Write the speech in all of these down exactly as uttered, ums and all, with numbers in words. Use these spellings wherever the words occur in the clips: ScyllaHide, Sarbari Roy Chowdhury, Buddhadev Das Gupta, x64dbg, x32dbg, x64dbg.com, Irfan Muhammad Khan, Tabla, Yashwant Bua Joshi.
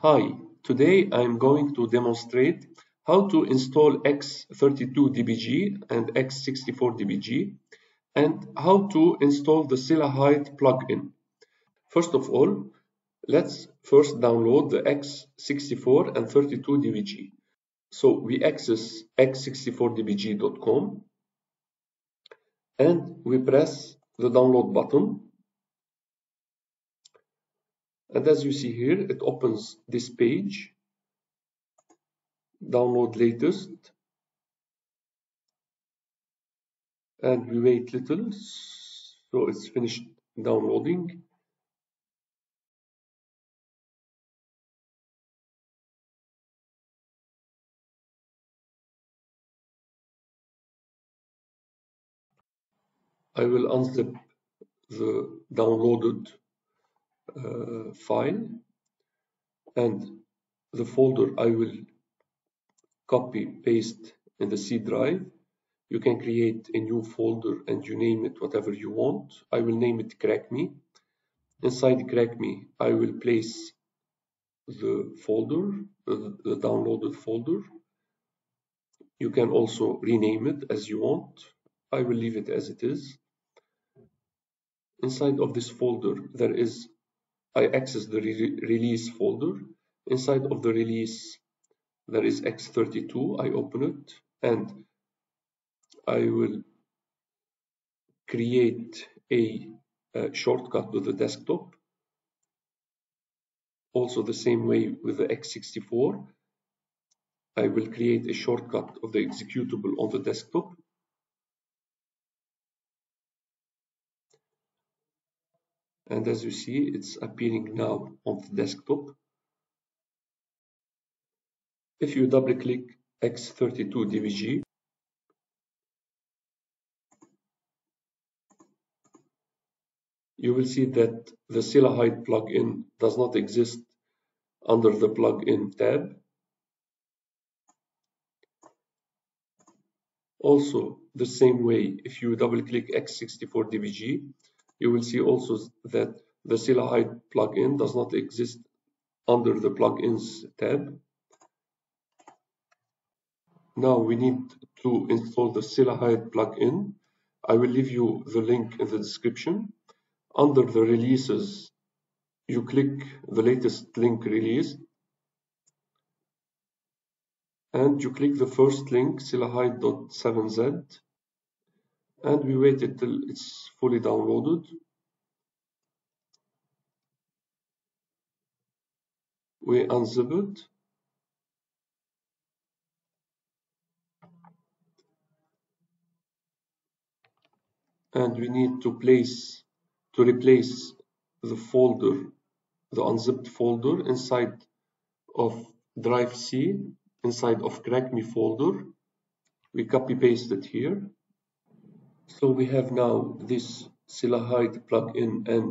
Hi, today I'm going to demonstrate how to install x thirty-two d b g and x sixty-four d b g and how to install the ScyllaHide plugin. First of all, let's first download the x sixty-four and thirty-two d b g. So we access x sixty-four d b g dot com and we press the download button. And as you see here, it opens this page, download latest, and we wait little, so it's finished downloading. I will unzip the downloaded Uh, file, and the folder I will copy paste in the C drive. You can create a new folder and you name it whatever you want. I will name it Crack Me. Inside Crack Me, I will place the folder, uh, the downloaded folder. You can also rename it as you want. I will leave it as it is. Inside of this folder, there is I access the re release folder. Inside of the release, there is x thirty-two. I open it and I will create a, a shortcut to the desktop. Also the same way with the x sixty-four. I will create a shortcut of the executable on the desktop. And as you see, it's appearing now on the desktop. If you double click x thirty-two d b g, you will see that the ScyllaHide plugin does not exist under the plugin tab. Also, the same way, if you double click x sixty-four d b g, you will see also that the ScyllaHide plugin does not exist under the plugins tab. Now we need to install the ScyllaHide plugin. I will leave you the link in the description. Under the releases, you click the latest link release and you click the first link, ScyllaHide dot seven z. And we wait until it's fully downloaded. We unzip it. And we need to place, to replace the folder, the unzipped folder inside of drive C, inside of Crack Me folder. We copy paste it here. So we have now this ScyllaHide plugin and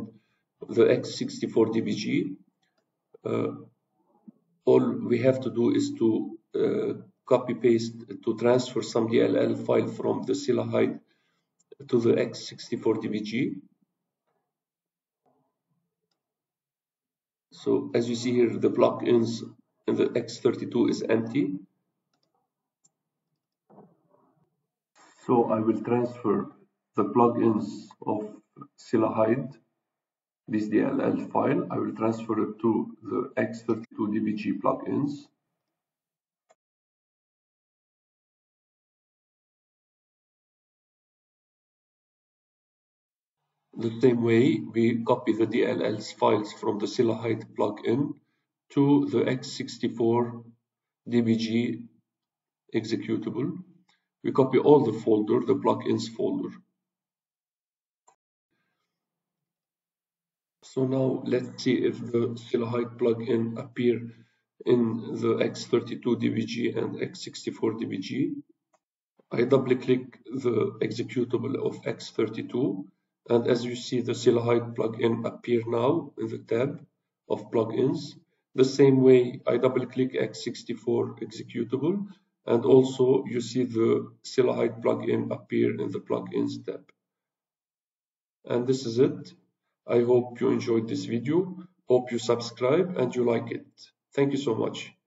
the x sixty-four d b g. Uh, all we have to do is to uh, copy paste, to transfer some D L L file from the ScyllaHide to the x sixty-four d b g. So as you see here, the plugins in the x thirty-two is empty. So I will transfer the plugins of ScyllaHide, this D L L file, I will transfer it to the x thirty-two d b g plugins. The same way, we copy the D L L files from the ScyllaHide plugin to the x sixty-four d b g executable. We copy all the folder, the plugins folder. So now let's see if the ScyllaHide plugin appear in the x thirty-two d b g and x sixty-four d b g. I double click the executable of x thirty-two, and as you see, the ScyllaHide plugin appear now in the tab of plugins. The same way, I double click x sixty-four executable. And also, you see the ScyllaHide plugin appear in the plugins tab. And this is it. I hope you enjoyed this video. Hope you subscribe and you like it. Thank you so much.